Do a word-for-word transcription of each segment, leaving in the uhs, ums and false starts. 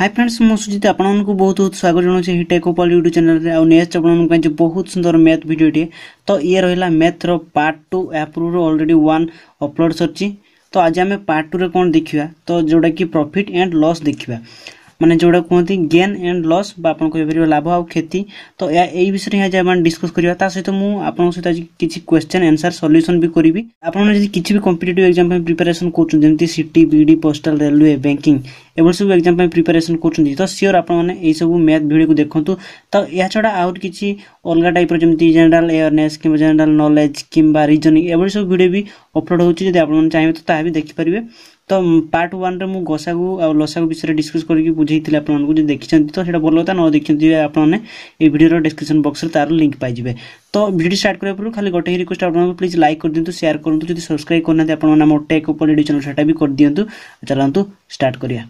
Hi friends मुझे आपन को बहुत बहुत स्वागत जनाऊे tech of world YouTube channel रे। आ नेक्स्ट आपन बहुत सुंदर मैथ भिडियो तो ये रहा मैथ रो पार्ट टू एप्रूव ऑलरेडी वन अपलोड सरची। तो आज आम पार्ट टू रे कौन देखा तो जोड़ा कि प्रॉफिट एंड लॉस देखा माने जोड़ा कहते गेन एंड लॉस आपन कह लाभ आ क्षति। तो यही विषय में आज आप डिस्कस करवा सहित मुझे सहित आज किसी क्वेश्चन आंसर सॉल्यूशन भी करी। आपड़ किसी भी कॉम्पिटेटिव एग्जाम प्रिपरेशन करती सिटी बीडी पोस्टल रेलवे बैंकिंग एवं सब एग्जाम प्रिपरेशन कर तो सियोर आपने सब मैथ भिडियो को देखूँ। तो यह छड़ा आउट किसी अलग टाइप जमी जेनेल एयरनेस कि जेनेल नॉलेज कि रिजनिंग एवं सब भिडियो भी अपलोड होती। आपने चाहिए तो ता भी देखिपारे। तो पार्ट वन रे मु गसा को आ लसा को विषय डिस्कस करके बुझेइथिले आपन को जे देखिसें तो सेटा भलो होता न देखिसें आपन ए वीडियो रो डिस्क्रिप्शन बॉक्स रे तार लिंक पाइ जिवे। तो वीडियो स्टार्ट करै पूर्व खाली गोटे ही रिक्वेस्ट आपन को प्लीज लाइक कर दियंतु शेयर करंतु जदि सब्सक्राइब करना त आपन हमर टेक ऑफ वर्ल्ड चैनल सेटा भी कर दियंतु। चलंतु स्टार्ट करिया।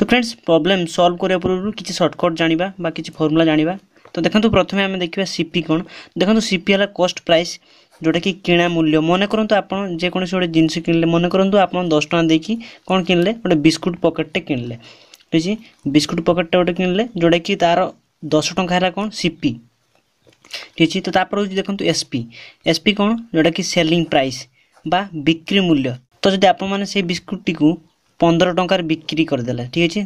तो फ्रेंड्स प्रॉब्लम सॉल्व करिया पूर्व किसी शॉर्टकट जानिबा बा किसी फॉर्मूला जानिबा। तो देखंतु प्रथमे आमे देखिबा सीपी कोन। देखंतु सीपी हला कॉस्ट प्राइस जोटा कि किणा मूल्य। मन करंतु आपन जे कोनोसी गोटे जिंस किनले मन करंतु आपन दस टका देकी कोन किनले गोटे बिस्कुट पॉकेट टे किनले ठीक है। बिस्कुट पॉकेट टे गोटे किनले जोटा कि तार दस टका हला कोन सीपी ठीक है। तो तापर होय देखंतु एसपी। एसपी कोन जोटा कि सेलिंग प्राइस बा बिक्री मूल्य। तो जदि आपन माने से बिस्कुट टी को पंद्रह टकर बिक्री करदे ठीक है।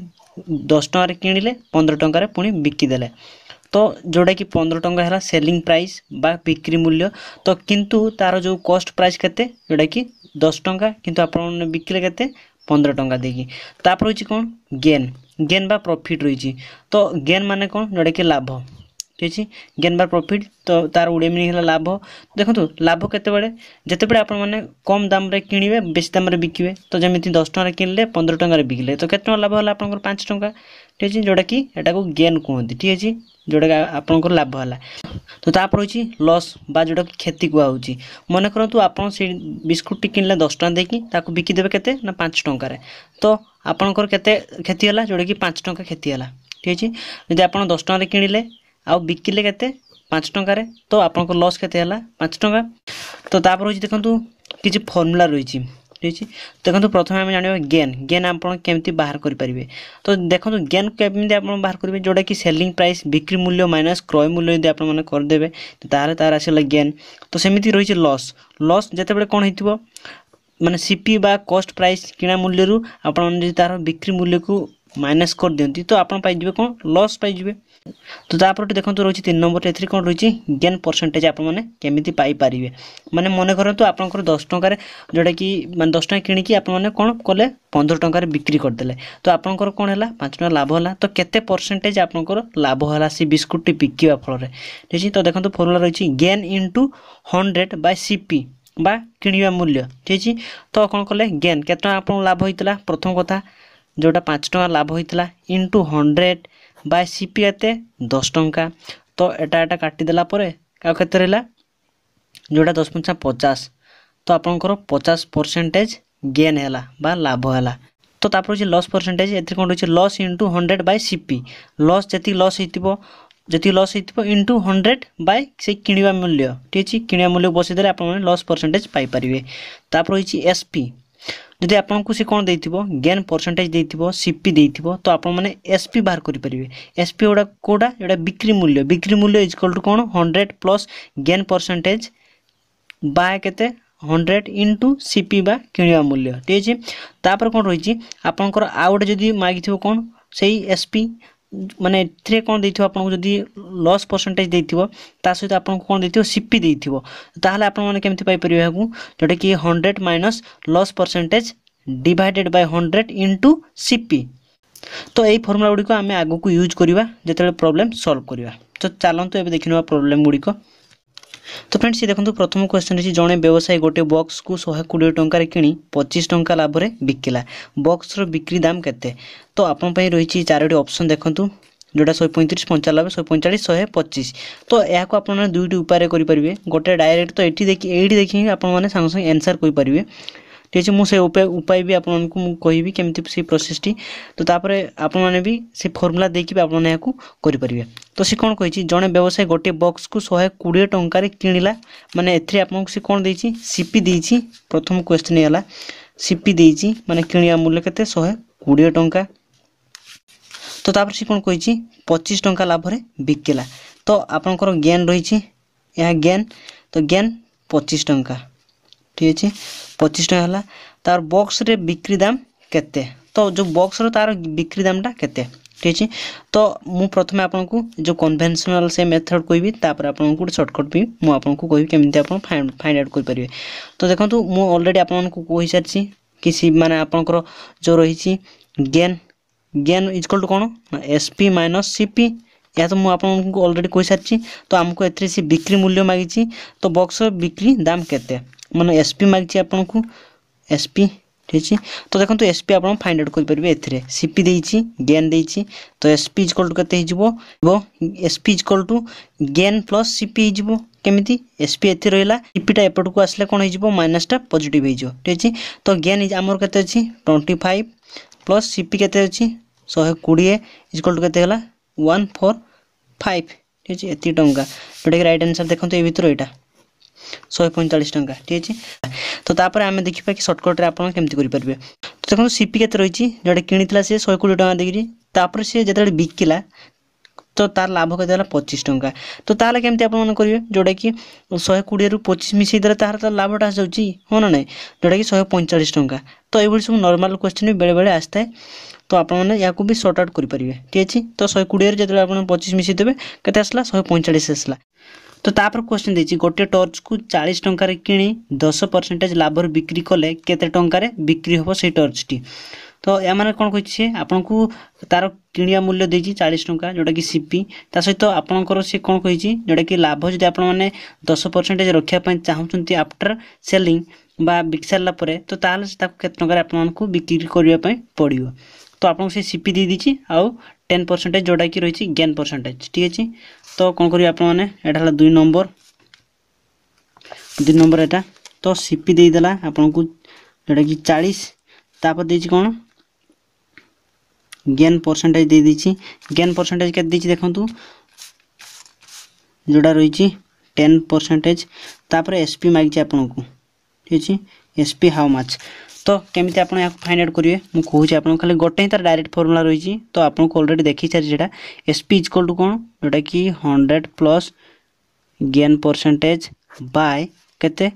दस टकर किणिले पंद्रह टकर पुणी बिकिदेले तो जोटा कि पंद्रह टका है सेलिंग प्राइस बा बिक्री मूल्य। तो किंतु तार जो कॉस्ट प्राइस केते जोटा कि दस टका किंतु आपन बिकिले केते पंद्रह टका देकी। तापर होची कोन गेन। गेन बा प्रॉफिट रही। तो गेन माने कोन जोटा कि लाभ ठीक है। गेन बा प्रॉफिट तो तार उड़े मिनी है लाभ। देखो लाभ केत जितेबले आप कम दाम रे किणिबे बेस दाम रे बिकिबे। तो जमीती दस टका किनले पंद्रह टका बिकिले तो केतना लाभ होला आपनकर पाँच टका ठीक है। जोटा कि एटा को गेन कहते ठीक है। जोटा आपनकर लाभ होला। तो तापर होची लॉस बा जोटा कि क्षति को आउची। मन करंतु आपन से बिस्कुट किनले दस टका देकी ताको बिकि देबे केते ना पाँच टका रे। तो आपनकर केते क्षति होला जोटा कि पाँच टका क्षति होला ठीक है। जदि आपन दस टका रे किणिले आउ बिकिले केते पाँच टका रे तो आपनको लॉस केते हला पाँच टका। तो तापर होची देखंतु किछि फॉर्मूला रहिछि ठीक है। देखंतु प्रथमे हम जानिबा गेन। गेन आपण केमति बाहर करि परिबे। तो देखंतु गेन केमति आपण बाहर करिबे जोडा कि सेलिंग प्राइस बिक्री मूल्य माइनस क्रय मूल्य यदि आपण माने कर देबे तो तारे तार आसेला गेन। तो सेमिति रहिछि लॉस। लॉस जेतेबेले कोन हितिबो माने सीपी बा कॉस्ट प्राइस किणा मूल्य रु आपण जे तार बिक्री मूल्य को माइनस कर दियंती तो आपण पाइजिबे कोन लॉस पाइजिबे। तो तापर देखंतु रही तीन नंबर एथि कौन रही गेन परसेंटेज आप केमी पाई पारे। माने मन करतु आपंकर दस टकर जोटा कि माने दस टका किणी आप कौन कले पंद्रह टकर बिक्री करदे तो आपंकर कौन है पाँच टका लाभ होला। तो केते परसेंटेज आपंकर लाभ होला सी बिस्कुट टी बिकवा फल ठीक है। तो देखो फॉर्मूला रही gain into hundred by CP बा किणवा मूल्य ठीक है। तो कौन कले गेन केत आपन लाभ होता प्रथम कथा जोटा पाँच टका लाभ होता इंटू हंड्रेड बाय सीपी एते दस टका। तो एटा एटा काटिदेला केत रहा जोटा दस पंचा पचास। तो आपंकर पचास परसेंटेज गेन है बा लाभ है। तो तापर होची लॉस परसेंटेज। एथि कोन होची loss into hundred by CP. Loss जति लॉस होइतिबो जति लॉस होइतिबो इंटू हंड्रेड बाय से किणवा मूल्य ठीक है। किणवा मूल्य बसैदेले आपन लॉस परसेंटेज पाई परिवे। तापर होची एसपी। जदि आपको सी कौन देथिबो गेन परसेंटेज देथिबो सीपी देथिबो तो आपण माने एसपी बाहर करि परिवे। एसपी ओडा कोडा एडा बिक्री मूल्य। बिक्री मूल्य इज इक्वल टू कोन hundred plus gain percentage by केते हंड्रेड इंटू सीपी बा किणवा मूल्य ठीक है। तापर कोन रही छी आपनकर आउट जदि मागिथिबो कोन सेही एसपी माने थ्री कोन देथिबो आपन को जदि लॉस परसेंटेज देथिबो ता सहित आपन कोन देथिबो सीपी देथिबो ताहाले आपन माने केमथि पाई परिवे हाकु जोटा कि hundred minus loss percentage divided by hundred into CP. तो यही फॉर्मूला गुडी को आमे आगु को यूज करिवा जेतेले प्रॉब्लम सॉल्व करिवा। तो चलंतु एबे देखिनवा प्रॉब्लम गुडी को। तो फ्रेंड्स ये देखो प्रथम क्वेश्चन रही जड़े व्यवसायी गोटे बक्स को शहे कोड़े टकर कि पचीस टका लाभ रे बिकिला। बक्स रो बिक्री दाम केते तो आपन पई रही चारोटी ऑप्शन देखंतु जोटा शहे पैंतीस पंचानबे शहे पैंचाश शहे पचीस। तो यह आपने दुईट उपाय करेंगे। गोटे डायरेक्ट तो ये देखिए ये देखिए आपने सांगे सांगे आंसर करेंगे ठीक है मुझे उपाय भी आपन को कहि केमती से प्रोसेस टी तो तापर आपन माने भी से फार्मूला देखि आपन माने को करि परिबे। तो से कोन कहि जने व्यवसाय गोटे बॉक्स को एक सौ बीस टंका रे किनिला माने एथि आपन को से कोन देछि सीपी देछि। प्रथम क्वेश्चन हैला सीपी देछि माने किनिया मूल्य केते एक सौ बीस टंका। तो तापर से कोन कहि पच्चीस टंका लाभ रे बिकेला तो आपनकर गेन रहिछि या गेन तो गेन पच्चीस टंका ठीक है पच्चीस टका हला। तार बॉक्स रे बिक्री दाम केते तो जो बॉक्स रो तार बिक्री दामटा केते ठीक है। तो मु प्रथम आपन को जो कन्वेंशनल से मेथड कोइबी तापर आपन को शॉर्टकट भी मु आपन को कोइबी केमिति आपन फाइंड फाइंड आउट कोइ परिवे। तो देखो तो मु ऑलरेडी आपन को कोइ सारछि कि सी माने आपन को जो रहिछि गेन गेन इक्वल टू कोन एसपी माइनस सीपी या तो मु आपन को ऑलरेडी कोइ सारछि। तो हमको एथि से बिक्री मूल्य मागिछि तो बॉक्स बिक्री दाम केते माने एसपी मागिछि आपन को एसपी ठीक है। तो देखो तो एसपी आपन फाइंड आउट कर परबे एथरे सीपी देछि गेन देछि तो एसपी इक्वल टू कते हिजबो वो SP equal to gain plus CP हिजबो केमिति एसपी एथि रहला सीपीटा एपट को आसले कोन हिजबो माइनसटा पॉजिटिव हिजो ठीक है। तो गेन इज हमर कते अछि पच्चीस प्लस सीपी कते अछि एक सौ बीस इक्वल टू कते हला एक सौ पैंतालीस ठीक है एथि टंका। तो राइट आंसर देखो तो ए भीतर एटा एक सौ पैंतालीस टंका ठीक है। तो तापर आमे देखिबा कि शॉर्टकट रे आपन केमति करि परबे। तो देखो सीपी केते रहिछि जडे किनितला से एक सौ बीस टंका देखि तापर से जेतेले बिकिला तो तार लाभ केतेला पच्चीस टंका। तो ताले केमति आपन मन करिवे जडे कि एक सौ बीस रु पच्चीस मिसी दरे तार त लाभटा जाउछि हो न नै जडे कि एक सौ पैंतालीस टंका। तो एबो सब नॉर्मल क्वेश्चन बेले बेले आस्ते तो आपन माने याकू भी शॉर्ट आउट करि परिवे ठीक है। तो एक सौ बीस रे जेतेले आपन पच्चीस मिसी देबे केते आसला एक सौ पैंतालीस आसला। तो तापर क्वेश्चन देछि गोटे टॉर्च को चालीस टंका रे किनी दस परसेंट लाभ रे बिक्री कले केते टंका रे बिक्री होबो से टॉर्च टी। तो या माने कोन कहिछि आपन को तार किनिया मूल्य देछि चालीस टंका जोटा कि सीपी ता सहित आपन कर से कोन कहिछि जोटा कि लाभ जदि आपन माने दस परसेंट रखिया पय चाहुचंती आफ्टर सेलिंग बा बिक्सरला परे तो ताल से ताको केते टंका रे आपन को बिक्री करिया पय पड़ियो। तो आपन से सीपी दे दिछि आ दस परसेंट जोटा कि रहिछि गेन परसेंटेज ठीक है। तो कोन करियो आपन माने एटा हला दो नंबर दो नंबर एटा तो सीपी दे देला आपन को जोटा कि चालीस तापर देछि कोन गेन परसेंटेज दे दिछि गेन परसेंटेज के दिछि देखंतु जोटा रहिछि दस परसेंट तापर एसपी मागिछि आपन को ठीक है एसपी हाउ मच। तो केमिति आपण या फाइंड आउट करिवे मु कहू छी आपण खाली गोटे तर डायरेक्ट फार्मूला रही छी। तो आपण को ऑलरेडी देखि छ जेटा एसपी इक्वल टू कोन जोटा कि सौ प्लस गेन परसेंटेज बाय केते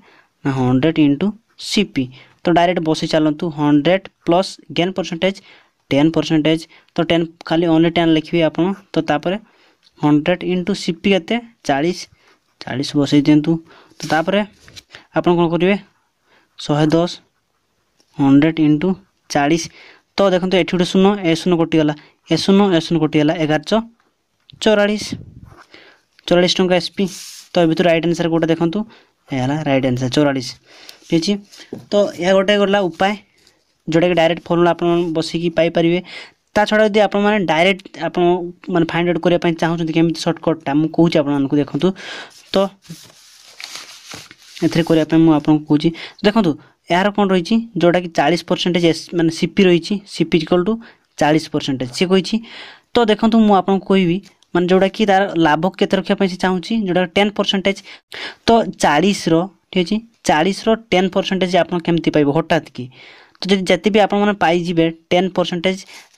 सौ इनटू सीपी। तो डायरेक्ट बसे चलंतु सौ प्लस गेन परसेंटेज दस परसेंट तो दस खाली ओनली दस लिखिवे आपण। तो तापर सौ इनटू सीपी केते चालीस चालीस बसे देंतु। तो तापर आपण कोन करिवे एक सौ दस सौ इनटू चालीस। तो देखो तो एठिडो सुनो ए सुनो कोटी वाला ए सुनो ए सुनो कोटी वाला ग्यारह सौ चौवालीस चौवालीस टंका एसपी। तो ए भीतर राइट आंसर कोटा देखो तो एला राइट आंसर चौवालीस ठीक है। तो या गोटे गला उपाय जोटा के डायरेक्ट फार्मूला आपन बसी की पाई परिवे। ता छडा यदि आपन माने डायरेक्ट आपन माने फाइंड आउट करिया पय चाहू केमि शॉर्टकट ता मु कहू छी आपन को देखो तो एथरे करिया पय मु आपन को कहू छी देखो तो यार कोन रही छी जोटा कि चालीस परसेंट माने सीपी रही छी सीपी इक्वल टू चालीस परसेंट से कहि छी। तो देखो तो मु आपन कोइबी माने जोटा कि तार लाभ केते रखिया पय से चाहू छी जोटा दस परसेंट तो चालीस रो ठीक छी चालीस रो दस परसेंट आपन केमति पाइबो हटात की। तो जदि जति भी आपन माने पाई जिबे दस परसेंट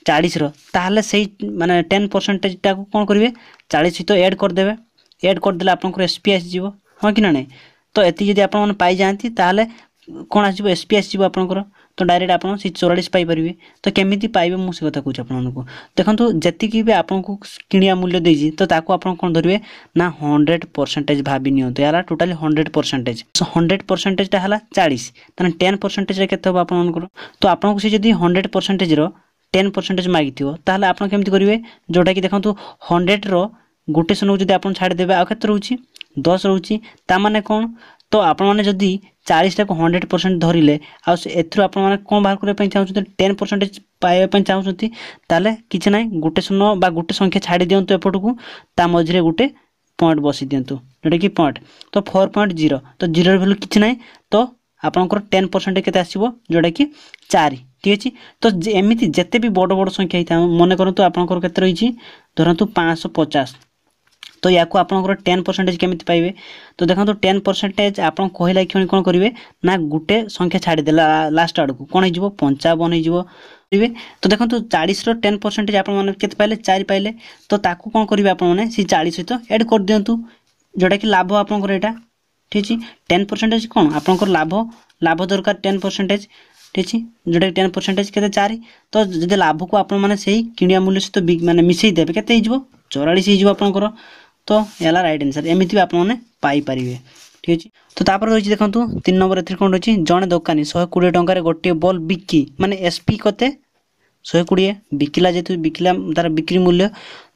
चालीस रो ताहले सही माने दस परसेंट टा को कोन करिवे चालीस तो ऐड कर देबे ऐड कर देला आपन को एसपी आसी जिवो हां कि ना नै। तो एति जदि आपन माने पाई जानती ताहले कोन आसीबो एसपी आसीबो आपन को। तो डायरेक्ट आपन से चौवालीस पाई परबे। तो केमिति पाइबे मु से कथा कहू आपन को देखंतु जति कि भी आपन को किनिया मूल्य देजी तो ताको आपन कोन धरिवे ना सौ परसेंट भाबी नियो। तो याला टोटली सौ परसेंट सो सौ परसेंट ता हला चालीस तने दस परसेंट रे केते हो आपन को। तो आपन को से जदी सौ परसेंट रो दस परसेंट मागिथियो ताहले आपन केमिति करिवे जोटा कि देखंतु सौ रो गुटे सनो जदी आपन छाड़ देबे आ केते रहूची दस रहूची ता माने कोन। तो आपन माने जदी चालीस टा को सौ परसेंट धरिले आ एथरो आपन माने कोन बाहर करे पय चाहू दस परसेंट पाए पय चाहूचंती ताले किछ नै गुटे शून्य बा गुटे संख्या छाडी दियंतु एपट को ता मझरे गुटे पॉइंट बसी दियंतु जेटा कि पॉइंट तो चार पॉइंट शून्य तो शून्य वैल्यू किछ नै। तो आपनकर टेन परसेंट के आसो जोटा कि चार ठीक अच्छे। तो एमती जिते भी बड़ बड़ संख्या होता है मन करूँ तो आपनकर केते रही धरतु पाँच पचास तो या आपनकर टेन परसेंटेज केमी पाइबे तो देखो टेन परसेंटेज आप कहला क्षण कौन करेंगे ना गोटे संख्या छाड़दे लास्ट आड़ को कौन हो पंचावन हो तो देखो चालीस टेन परसेंटेज आपत पाइले चार पाइले तो ताकू कौन करेंगे आपने चालीस सहित एड कर दिंतु जोटा कि लाभ आपंकर यहाँ ठीक है। टेन परसेंटेज कौन आपंकर लाभ लाभ दरकार टेन परसेंटेज ठीक है जोटा कि टेन परसेंटेज के चार तो जब लाभ को आपने किणिया मूल्य सहित मैंने मिसेदे के चौरालीस होकर तो याला राइट आंसर एमती भी आपने पाई पारिबे ठीक है। तो तापर रही देखो तीन नंबर ए कौन रही जड़े दोकानी शहे कोड़े टकर गोटे बल बिकी माने एसपी कते शहे कोड़े बिकिला जेतु बिकिला तार बिक्री मूल्य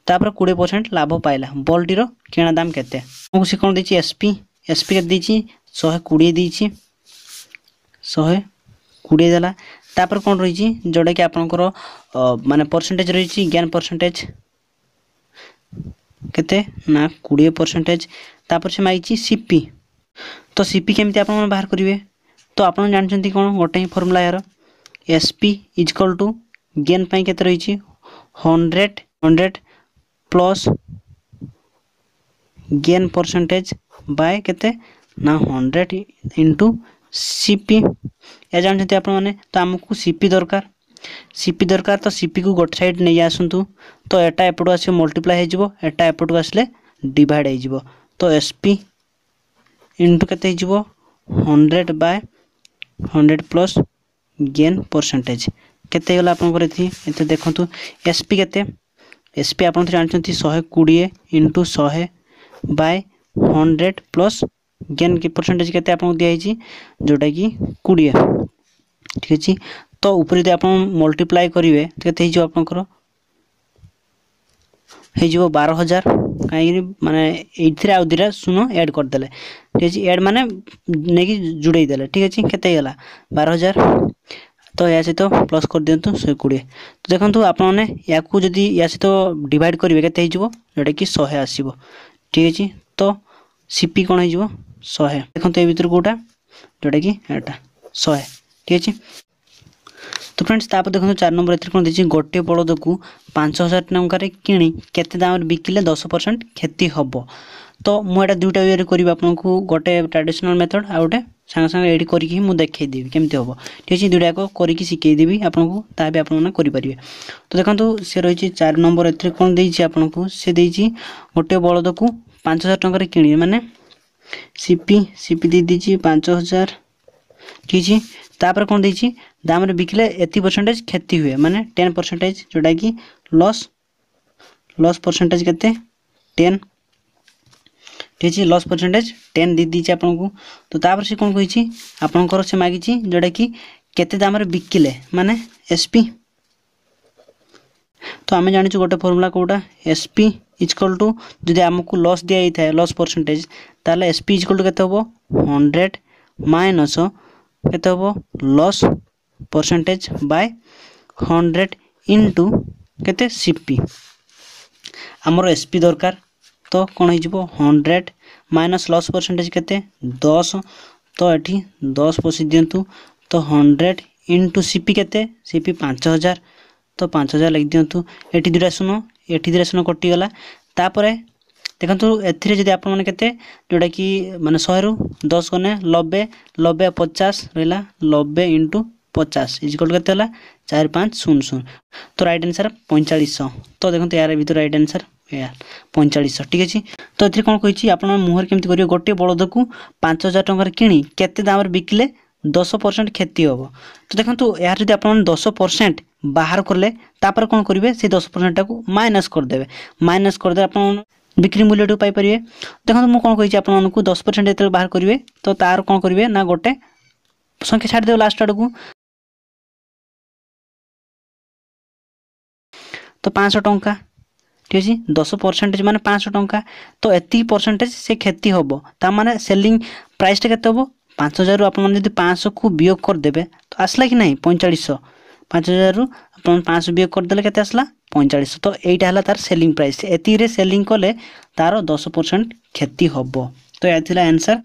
तापर कोड़े परसेंट लाभ पाइला बल्टीर किणा दाम केते से कौन देछि एसपी एसपी के शहे कोड़े देछि शहे कोड़े देला तापर कौन रही जोटा कि आपनकर माने परसेंटेज रही ज्ञान परसेंटेज केते ना कोड़े परसेंटेज तापर से माइची सीपी तो सीपी केमती आप बाहर करेंगे तो आप जानते कौन गोटे ही फर्मुला यार एसपी इजकल टू गेन पाई केते रही hundred hundred plus gain percentage by केते ना हंड्रेड इंटू सीपी या जानते आप तो आमको सीपी दरकार सीपी दरकार तो सीपी को गोटे साइड नहीं आसतु तो एटा एपटू आस मल्टीप्लाई होटा एपट आसले डिवाइड हो तो एसपी इंटू के hundred by hundred plus gain percentage केते गला आपंकर देखु एसपी के एसपी आप जानते शहे कोड़े इंटू शहे by hundred plus gain percentage के दिखाई जोटा कि कोड़े ठीक अच्छे। तो ऊपर यदि आप मल्टीप्लाई करेंगे तो कैसे आपंकर बार हजार कहीं माने ये आउ दीटा शून एड करदे ठीक है एड माने नहीं जोड़ेदेले ठीक अच्छे कैसे गला बार हजार तो या सहित प्लस कर दिंतु शहे कोड़े तो देखो आपने या सहित डिवाइड करेंगे कैसे जोटा कि शहे आसो ठीक अच्छे। तो सीपी कौन हो शहे देखो ये भितर कौटा जोटा कि एटा शहे ठीक अच्छे। तो फ्रेंड्स तापर देखो चार नंबर एथि कौन देछि गोटे बड़द को पाँच हजार टकर किणी केते दाम बिकिले दस परसेंट क्षति हम तो मुझे दुईटा वे करी आपको गोटे ट्रेडिशनल मेथड आ गए सांगे सांगे एडी करके मुझे देखेदेवी केमती हम ठीक है दुईटा को करके शिखेदेवी आपको ताबी आपने तो देखो सी रही चार नंबर एथि कौन देछि आपको सी देछि गोटे बड़द को पाँच हजार टकर किणी माने सीपी सीपी दे देछि पाँच हजार ठीक है तापर कौन देछि दाम बिकिले एति परसेंटेज क्षति हुए माने टेन परसेंटेज जोटा कि लॉस लॉस परसेंटेज केते टेन ठीक है लॉस परसेंटेज टेन दी दीजिए आपको तो तापर से कौन कही आपनकर से मागिछि जोटा कि केते दाम बिकिले माने एसपी तो आम जानी गोटे फर्मुला कोटा एसपी इजकल टू जदि आमको लॉस दिया जाए लॉस परसेंटेज ताले एसपी इजकल टू केते होबो हंड्रेड माइनस केते होबो loss percentage by hundred into केते सीपी आमर एसपी दरकार तो कौन हो हंड्रेड माइनस लॉस परसेंटेज केते दस तो ये दस पशी दिंतु तो हंड्रेड इंटू सीपी केते सीपी पाँच हजार तो पाँच हजार लिख दिंतु ये दुटा शून ये दुटा शून कटिगला तापर देखो एथि आप जोटा कि मानने शहे रु दस गने नब्बे नब्बे पचास रहा नब्बे इंटू पचास इजकल के चार पाँच शून शून तो रईट आंसर पैंतालीस तो देखो यार भर रईट आंसर यार पैंतालीस ठीक अच्छे। तो ये कौन कही आप मुहर केमती करेंगे गोटे बड़द को पाँच हजार टकर किणी केते दाम बिकिले दस परसेंट क्षति हम तो देखो यार जब आप दस परसेंट बाहर कले तापर कौन करेंगे से दस परसेंट टाक माइनस करदे माइनस करदे आप बिक्री मूल्य टू पाइपर देखो मुझे कौन कही आपको दस परसेंट जो बाहर करेंगे तो तार कौन करेंगे ना गोटे संख्या छाड़देव लास्ट आड़ को तो पाँच टंका ठीक है दस परसेंटेज माने पाँच टंका तो एति परसेंटेज से क्षति हम ताने सेलिंग प्राइस केत हम पाँच हजार आप पाँच को वियोग करदे तो आसला कि ना पैंतालीस पाँच हजार रु पाँच वियोग करदे के आसला पैंतालीस तो यहीटा है तार सेलिंग प्राइस एति रे सेलिंग कले तार दस परसेंट क्षति हम तो यह आंसर।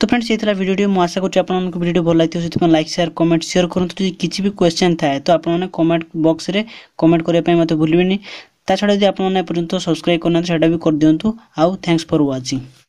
तो फ्रेंड्स ये था वीडियो मुझे आशा करूँ वीडियो भल लगी से लाइक शेयर कमेंट शेयर करूँ तो जी किसी भी क्वेश्चन थाए तो आपने कमेंट बॉक्स रे कमेंट करने मत भूलें ता छड़ा यदि आपने पर्यंत सब्सक्राइब करना सेटा भी कर दिंतु। आउ थैंक्स फॉर वाचिंग।